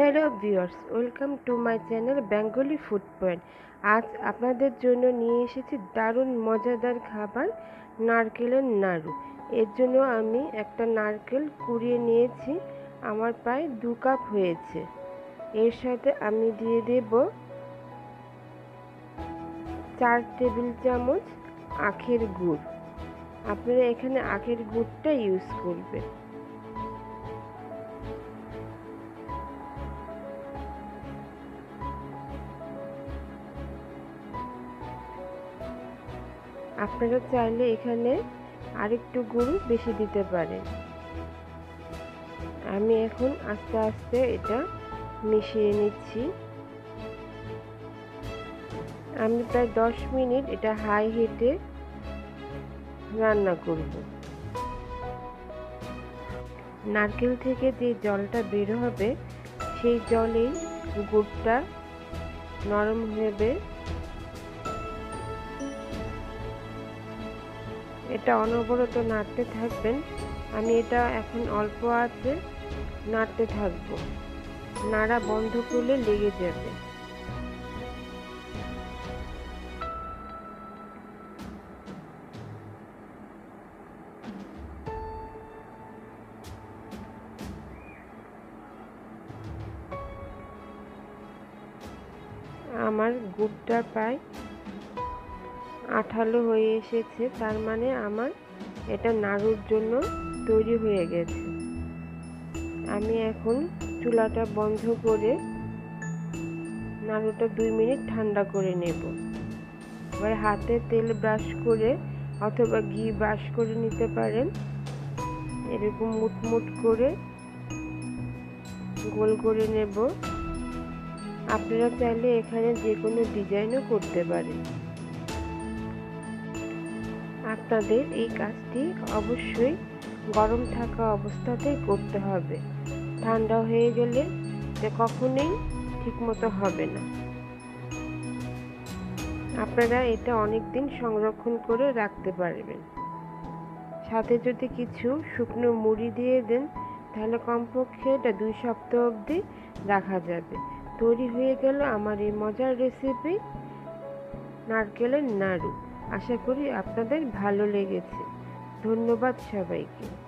Hello viewers welcome to my channel Bengali food point. आज আপনাদের জন্য নিয়ে এসেছি দারুণ মজাদার খাবার নারকেলের নাড়ু। এর জন্য আমি একটা নারকেল কুড়িয়ে নিয়েছি, আমার প্রায় 2 কাপ হয়েছে। এর সাথে আমি দিয়ে দেব 4 টেবিল চামচ আখের গুড়। আপনারা এখানে আখের গুড়টা ইউজ করবেন। আপনারা চাইলে এখানে আরেকটু গুড় বেশি দিতে পারেন। আমি এখন আস্তে আস্তে এটা মিশিয়ে নিচ্ছি। আমি প্রায় 10 মিনিট এটা হাই হিটে রান্না করব। নারকেল থেকে যে জলটা বের হবে সেই জলেই গুড়টা নরম হবে। এটা অনবরত নাড়তে থাকবেন। আমি এটা এখন অল্প আঁচে নাড়তে থাকব, নাড়া বন্ধ করলে লেগে যাবে। আমার গুড়টা প্রায় আঠালো হয়ে এসেছে, তার মানে আমার এটা নাড়ুর জন্য তৈরি হয়ে গেছে। আমি এখন চুলাটা বন্ধ করে নাড়ুটা 2 মিনিট ঠান্ডা করে নেব। এবার হাতে তেল ব্রাশ করে অথবা ঘি ব্রাশ করে নিতে পারেন। এরকম মুটমুট করে গোল করে নেব। আপনারা চাইলে এখানে যে কোনো ডিজাইনও করতে পারেন। আপনাদের এই কাজটি অবশ্যই গরম থাকা অবস্থাতেই করতে হবে, ঠান্ডা হয়ে গেলে এটা কখনোই ঠিকমতো হবে না। আপনারা এটা অনেকদিন সংরক্ষণ করে রাখতে পারবেন। সাথে যদি কিছু শুকনো মুড়ি দিয়ে দেন তাহলে কমপক্ষে এটা 2 সপ্তাহ অবধি রাখা যাবে। তৈরি হয়ে গেল আমার এই মজার রেসিপি নারকেলের নাড়ু। আশা করি আপনাদের ভালো লেগেছে। ধন্যবাদ সবাইকে।